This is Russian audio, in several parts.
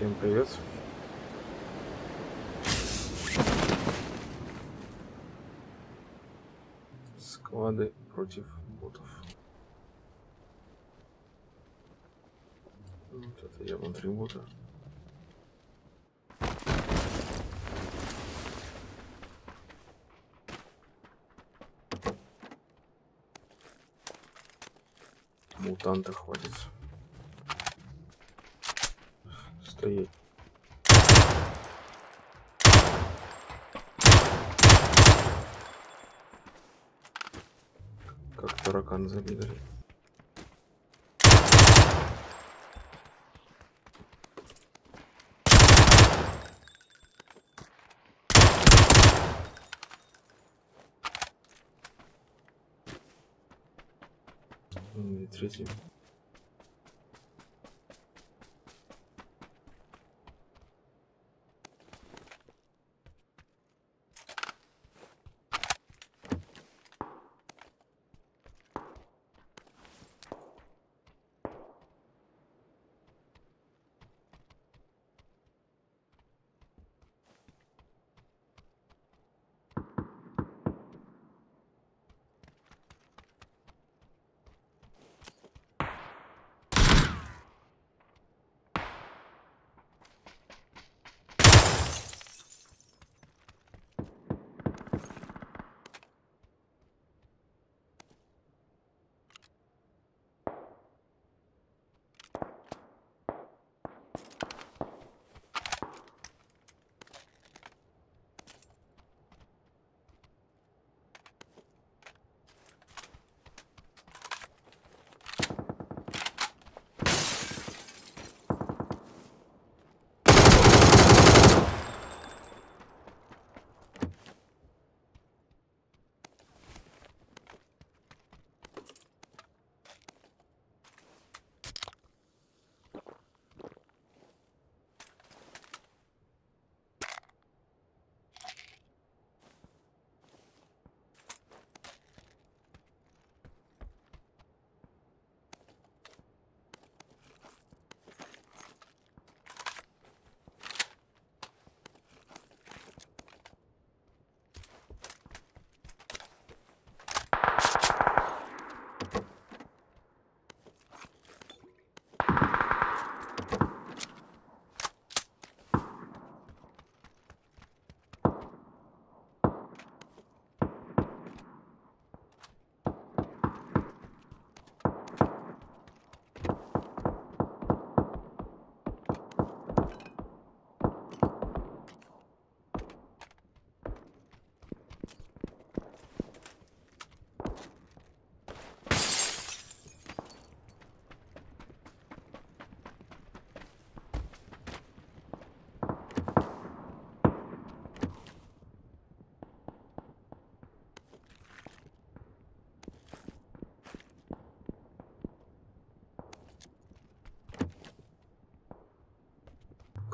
Всем привет. Склады против ботов. Вот это я внутри бота. Мутанта хватит. Стоять. Как таракан забили. И третий.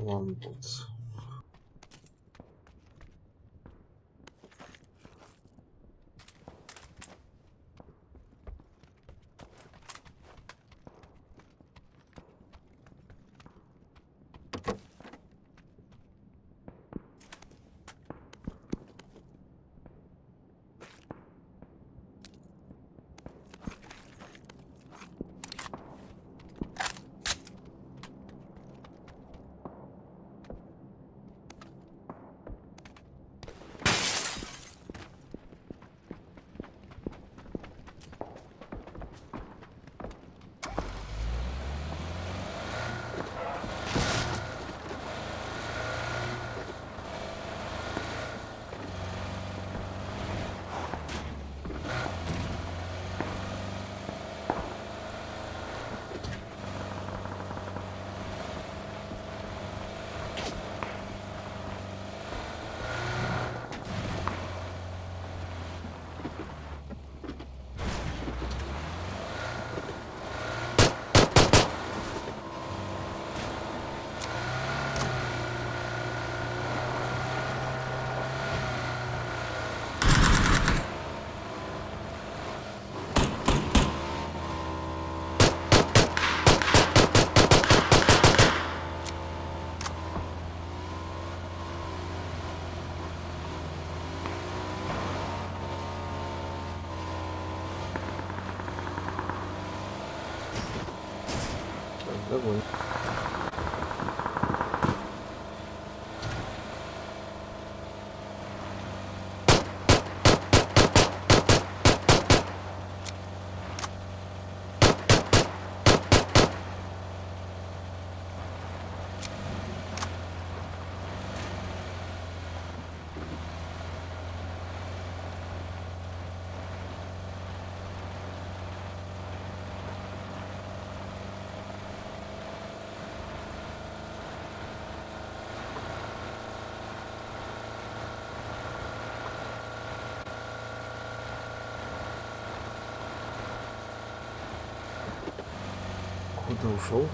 One boots. Куда ушел?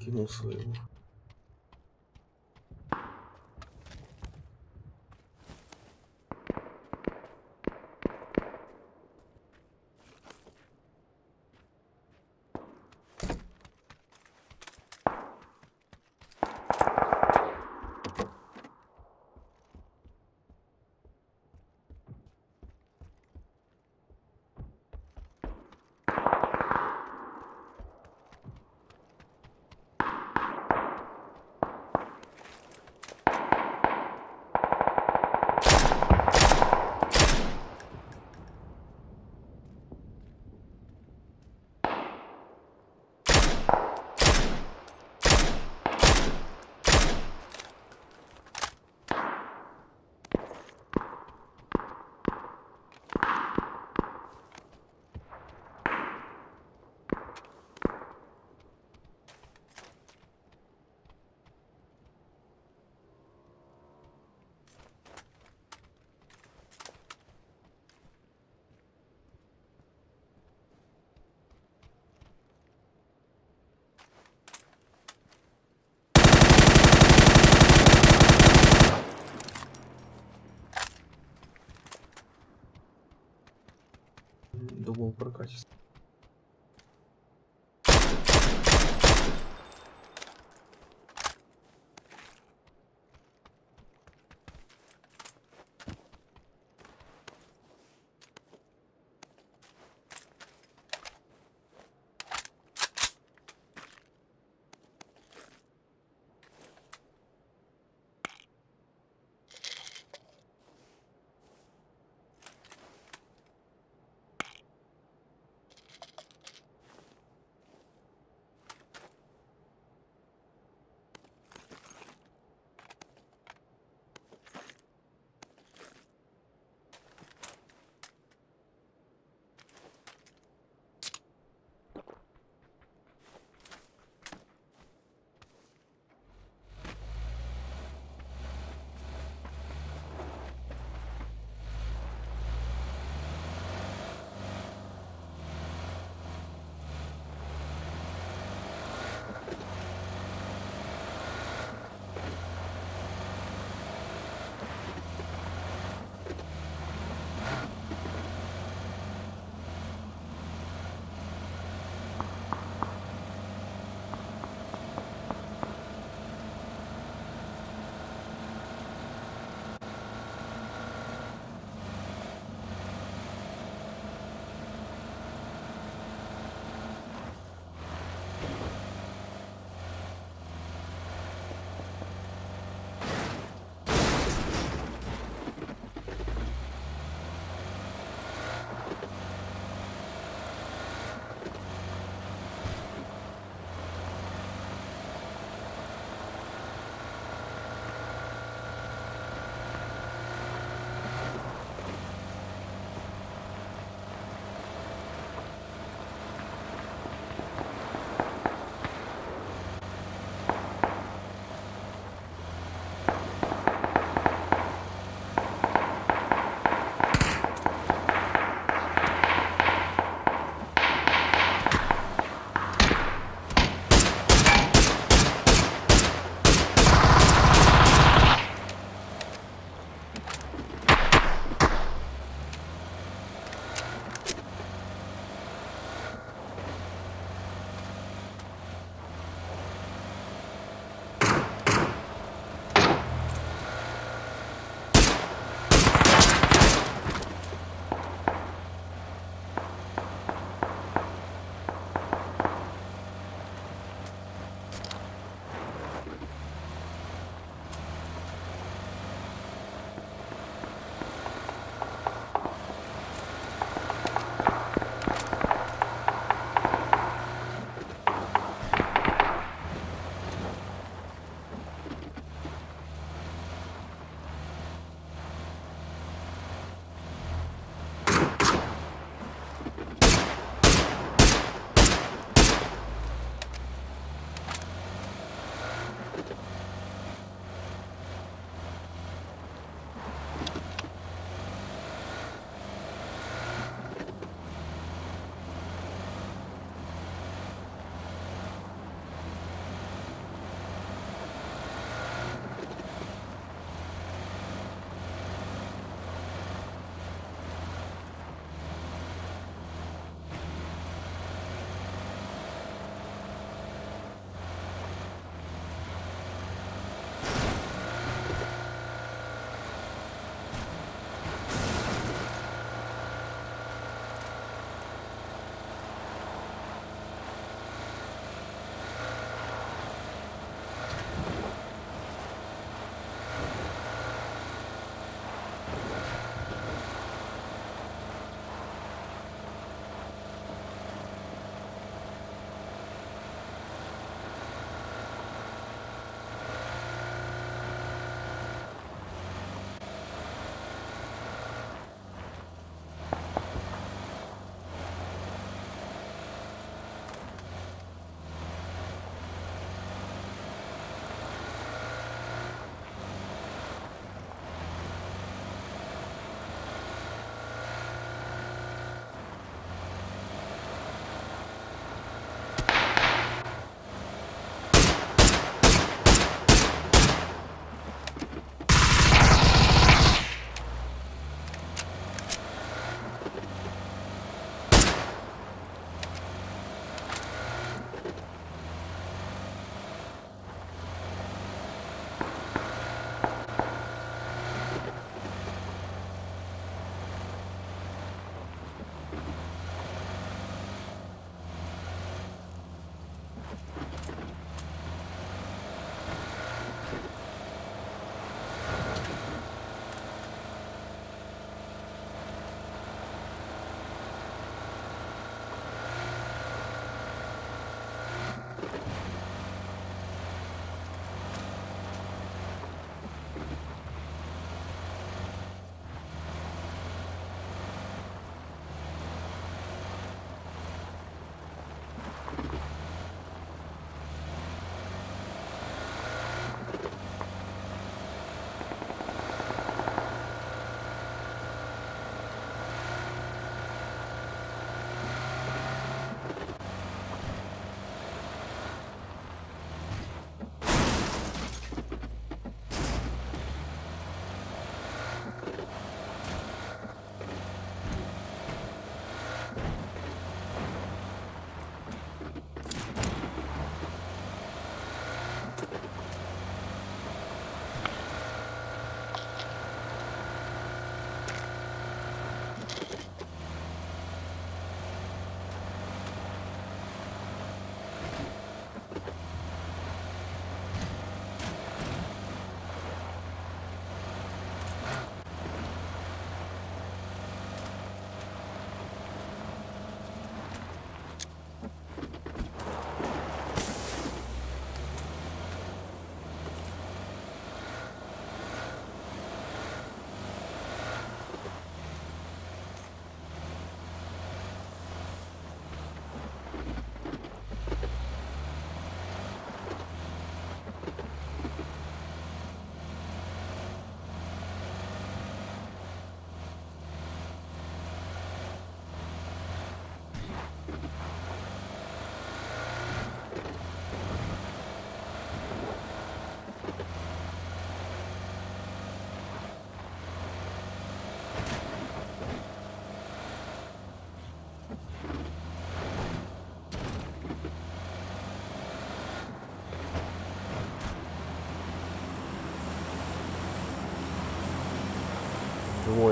Кинул своего. Думал про качество.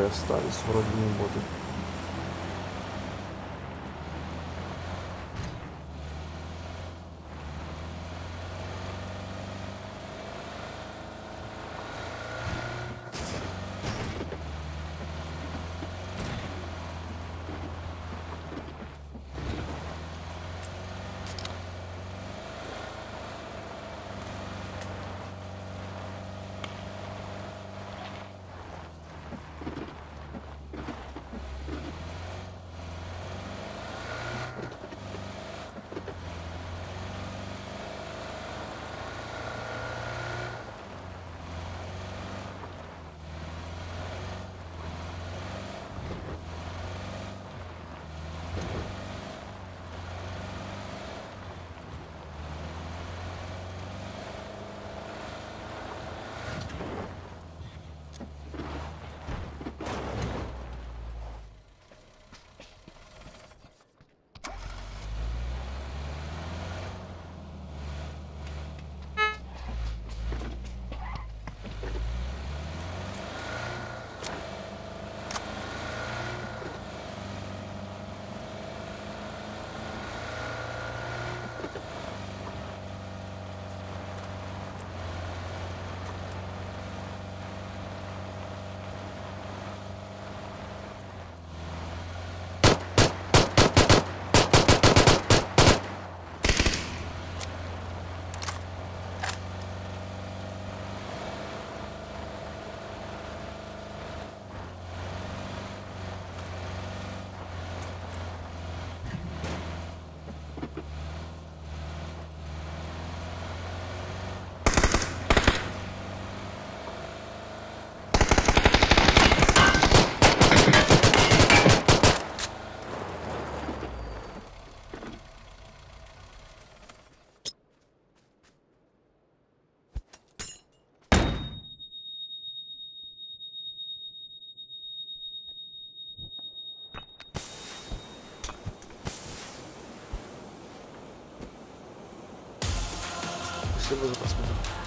двое остались, вроде не буду. Спасибо за просмотр.